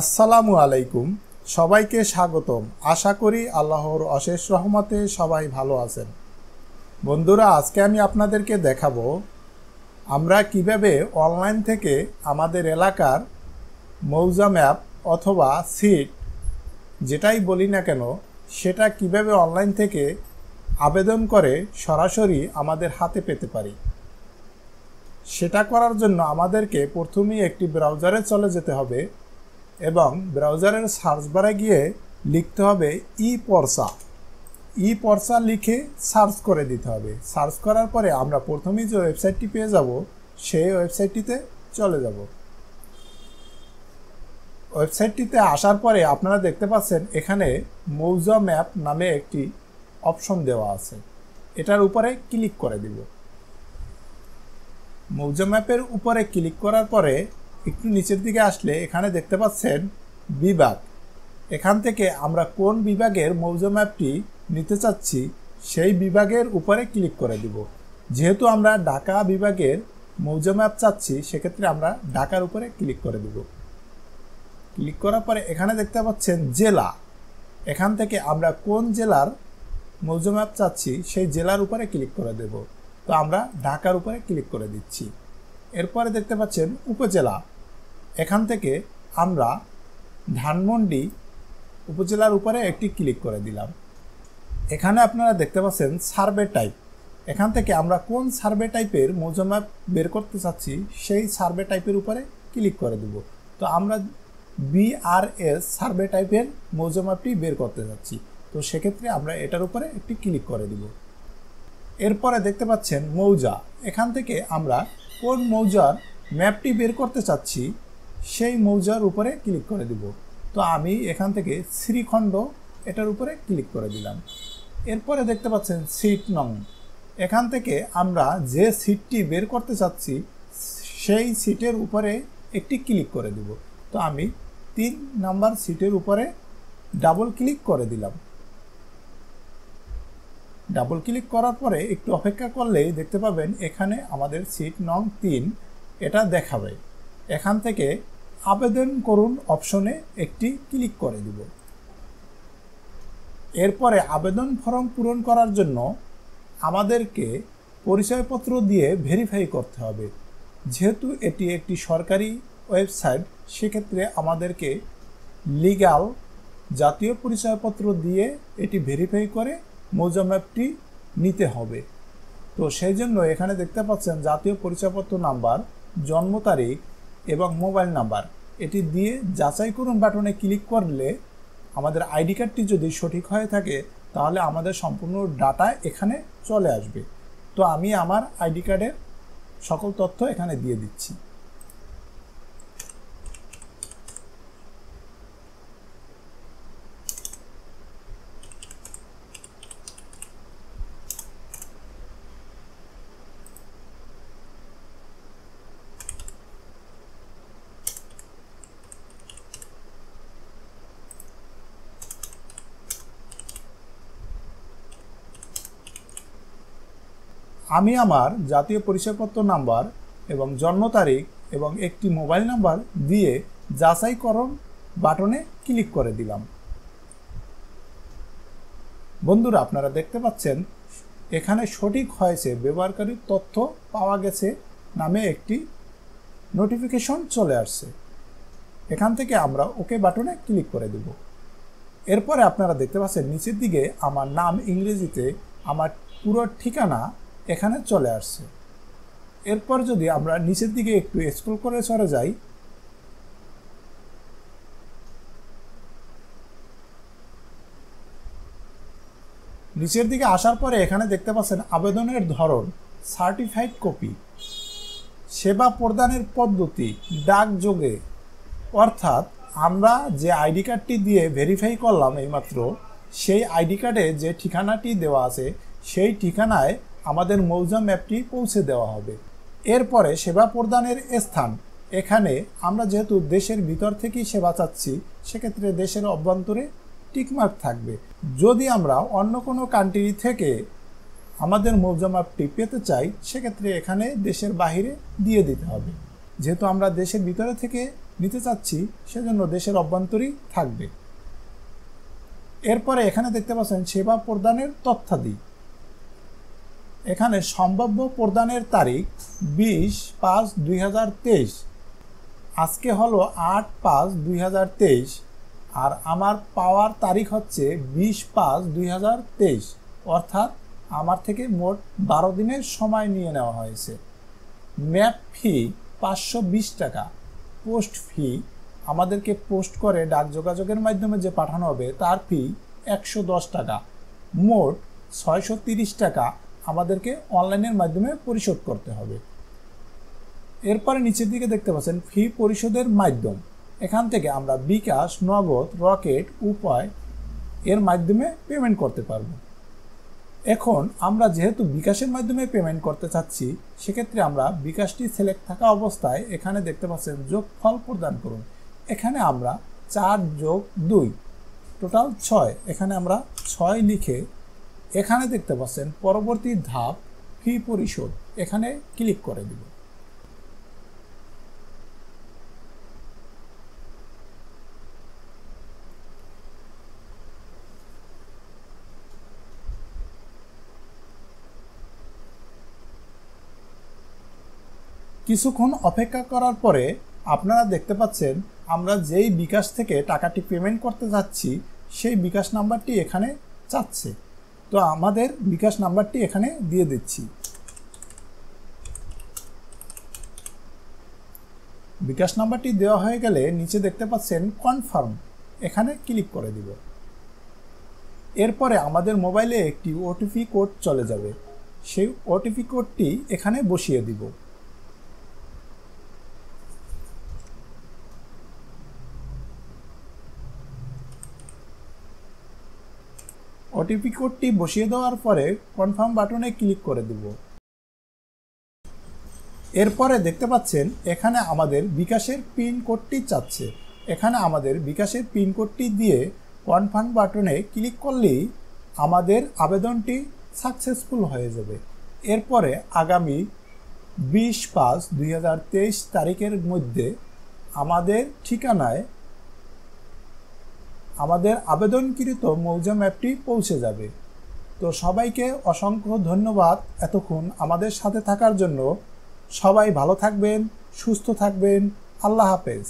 আসসালামু আলাইকুম সবাইকে স্বাগতম। আশা করি আল্লাহর অশেষ রহমতে সবাই ভালো আছেন। বন্ধুরা, আজকে আমি আপনাদেরকে দেখাবো আমরা কিভাবে অনলাইন থেকে আমাদের এলাকার মৌজা ম্যাপ অথবা সিট যেটাই বলি না কেন সেটা কিভাবে অনলাইন থেকে আবেদন করে সরাসরি আমাদের হাতে পেতে পারি। সেটা করার জন্য আমাদেরকে প্রথমেই একটি ব্রাউজারে চলে যেতে হবে এবং ব্রাউজারের সার্চ বারে গিয়ে লিখতে হবে ই পর্সা লিখে সার্চ করে দিতে হবে। সার্চ করার পরে আমরা প্রথমেই যে ওয়েবসাইটটি পেয়ে যাব সেই ওয়েবসাইটটিতে চলে যাব। ওয়েবসাইটটিতে আসার পরে আপনারা দেখতে পাচ্ছেন এখানে মৌজা ম্যাপ নামে একটি অপশন দেওয়া আছে, এটার উপরে ক্লিক করে দিব। মৌজা ম্যাপের উপরে ক্লিক করার পরে একটু নিচের দিকে আসলে এখানে দেখতে পাচ্ছেন বিভাগ। এখান থেকে আমরা কোন বিভাগের মৌজা ম্যাপটি নিতে চাচ্ছি সেই বিভাগের উপরে ক্লিক করে দিব। যেহেতু আমরা ঢাকা বিভাগের মৌজা ম্যাপ চাচ্ছি সেক্ষেত্রে আমরা ঢাকার উপরে ক্লিক করে দিব। ক্লিক করার পরে এখানে দেখতে পাচ্ছেন জেলা। এখান থেকে আমরা কোন জেলার মৌজা ম্যাপ চাচ্ছি সেই জেলার উপরে ক্লিক করে দেব। তো আমরা ঢাকার উপরে ক্লিক করে দিচ্ছি। এরপরে দেখতে পাচ্ছেন উপজেলা। এখান থেকে আমরা ধানমন্ডি উপজেলার উপরে একটি ক্লিক করে দিলাম। এখানে আপনারা দেখতে পাচ্ছেন সার্ভে টাইপ। এখান থেকে আমরা কোন সার্ভে টাইপের মৌজা ম্যাপ বের করতে চাচ্ছি সেই সার্ভে টাইপের উপরে ক্লিক করে দেব। তো আমরা BRS সার্ভে টাইপের মৌজা ম্যাপটি বের করতে চাচ্ছি, তো সেক্ষেত্রে আমরা এটার উপরে একটি ক্লিক করে দেব। এরপরে দেখতে পাচ্ছেন মৌজা। এখান থেকে আমরা কোন মৌজার ম্যাপটি বের করতে চাচ্ছি সেই মৌজার উপরে ক্লিক করে দিব। তো আমি এখান থেকে শ্রীখণ্ড এটার উপরে ক্লিক করে দিলাম। এরপরে দেখতে পাচ্ছেন সিট নং। এখান থেকে আমরা যে সিটটি বের করতে চাচ্ছি সেই সিটের উপরে একটি ক্লিক করে দিব। তো আমি 3 নম্বর সিটের উপরে ডাবল ক্লিক করে দিলাম। ডাবল ক্লিক করার পরে একটু অপেক্ষা করলেই দেখতে পাবেন এখানে আমাদের সিট নং 3 এটা দেখাবে। এখান থেকে আবেদন করুন অপশনে একটি ক্লিক করে দিব। এরপরে আবেদন ফর্ম পূরণ করার জন্য আমাদেরকে পরিচয়পত্র দিয়ে ভেরিফাই করতে হবে। যেহেতু এটি একটি সরকারি ওয়েবসাইট সেক্ষেত্রে আমাদেরকে লিগ্যাল জাতীয় পরিচয়পত্র দিয়ে এটি ভেরিফাই করে মৌজা ম্যাপটি নিতে হবে। তো সেই জন্য এখানে দেখতে পাচ্ছেন জাতীয় পরিচয়পত্র নাম্বার, জন্ম তারিখ এবং মোবাইল নাম্বার এটি দিয়ে যাচাই করুন বাটনে ক্লিক করলে আমাদের আইডি কার্ডটি যদি সঠিক হয়ে থাকে তাহলে আমাদের সম্পূর্ণ ডাটা এখানে চলে আসবে। তো আমি আমার আইডি কার্ডের সকল তথ্য এখানে দিয়ে দিচ্ছি। আমি আমার জাতীয় পরিচয়পত্র নাম্বার এবং জন্ম তারিখ এবং একটি মোবাইল নাম্বার দিয়ে যাচাইকরণ বাটনে ক্লিক করে দিলাম। বন্ধুরা, আপনারা দেখতে পাচ্ছেন এখানে সঠিক হয়েছে, ব্যবহারকারীর তথ্য পাওয়া গেছে নামে একটি নোটিফিকেশন চলে আসছে। এখান থেকে আমরা ওকে বাটনে ক্লিক করে দেব। এরপরে আপনারা দেখতে পাচ্ছেন নিচের দিকে আমার নাম ইংরেজিতে, আমার পুরো ঠিকানা এখানে চলে আসছে। এরপর যদি আমরা নিচের দিকে একটু স্ক্রল করে সরে যাই নিচের দিকে আসার পরে এখানে দেখতে পাচ্ছেন আবেদনের ধরন, সার্টিফাইড কপি, সেবা প্রদানের পদ্ধতি, ডাকযোগে। অর্থাৎ আমরা যে আইডি কার্ডটি দিয়ে ভেরিফাই করলাম এইমাত্র সেই আইডি কার্ডে যে ঠিকানাটি দেওয়া আছে সেই ঠিকানায় আমাদের মৌজা ম্যাপটি পৌঁছে দেওয়া হবে। এরপরে সেবা প্রদানের স্থান, এখানে আমরা যেহেতু দেশের ভিতর থেকেই সেবা চাচ্ছি সেক্ষেত্রে দেশের অভ্যন্তরে টিকমার্ক থাকবে। যদি আমরা অন্য কোনো কান্ট্রি থেকে আমাদের মৌজা ম্যাপটি পেতে চাই সেক্ষেত্রে এখানে দেশের বাহিরে দিয়ে দিতে হবে। যেহেতু আমরা দেশের ভিতরে থেকে নিতে চাচ্ছি সেজন্য দেশের অভ্যন্তরেই থাকবে। এরপরে এখানে দেখতে পাচ্ছেন সেবা প্রদানের তথ্যাদি। এখানে সম্ভাব্য প্রদানের তারিখ 20-5-2023, আজকে হলো 8-5-2023 আর আমার পাওয়ার তারিখ হচ্ছে 20-5-2023, অর্থাৎ আমার থেকে মোট 12 দিনের সময় নিয়ে নেওয়া হয়েছে। ম্যাপ ফি 520 টাকা। পোস্ট ফি, আমাদেরকে পোস্ট করে ডাক যোগাযোগের মাধ্যমে যে পাঠানো হবে তার ফি 110 টাকা। মোট 630 টাকা আমাদেরকে অনলাইনের মাধ্যমে পরিশোধ করতে হবে। এরপরে নিচের দিকে দেখতে পাচ্ছেন ফি পরিশোধের মাধ্যম। এখান থেকে আমরা বিকাশ, নগদ, রকেট, উপায় এর মাধ্যমে পেমেন্ট করতে পারব। এখন আমরা যেহেতু বিকাশের মাধ্যমে পেমেন্ট করতে চাচ্ছি সেক্ষেত্রে আমরা বিকাশটি সিলেক্ট থাকা অবস্থায় এখানে দেখতে পাচ্ছেন যোগফল প্রদান করুন। এখানে আমরা 4+2 টোটাল 6, এখানে আমরা 6 লিখে এখানে দেখতে পাচ্ছেন পরবর্তী ধাপ ফি পরিশোধ, এখানে ক্লিক করে দিব। কিছুক্ষণ অপেক্ষা করার পরে আপনারা দেখতে পাচ্ছেন আমরা যেই বিকাশ থেকে টাকাটি পেমেন্ট করতে যাচ্ছি সেই বিকাশ নাম্বারটি এখানে চাচ্ছে, তো আমাদের বিকাশ নাম্বারটি এখানে দিয়ে দিচ্ছি। বিকাশ নাম্বারটি দেওয়া হয়ে গেলে নিচে দেখতে পাচ্ছেন কনফার্ম, এখানে ক্লিক করে দিব। এরপরে আমাদের মোবাইলে একটি ওটিপি কোড চলে যাবে, সেই ওটিপি কোডটি এখানে বসিয়ে দিব। ওটিপি কোডটি বসিয়ে দেওয়ার পরে কনফার্ম বাটনে ক্লিক করে দেব। এরপরে দেখতে পাচ্ছেন এখানে আমাদের বিকাশের পিন কোডটি চাচ্ছে, এখানে আমাদের বিকাশের পিন কোডটি দিয়ে কনফার্ম বাটনে ক্লিক করলেই আমাদের আবেদনটি সাকসেসফুল হয়ে যাবে। এরপরে আগামী 20-5-2023 তারিখের মধ্যে আমাদের ঠিকানায় আমাদের আবেদনকৃত মৌজা ম্যাপটি পৌঁছে যাবে। তো সবাইকে অসংখ্য ধন্যবাদ এতক্ষণ আমাদের সাথে থাকার জন্য। সবাই ভালো থাকবেন, সুস্থ থাকবেন। আল্লাহ হাফেজ।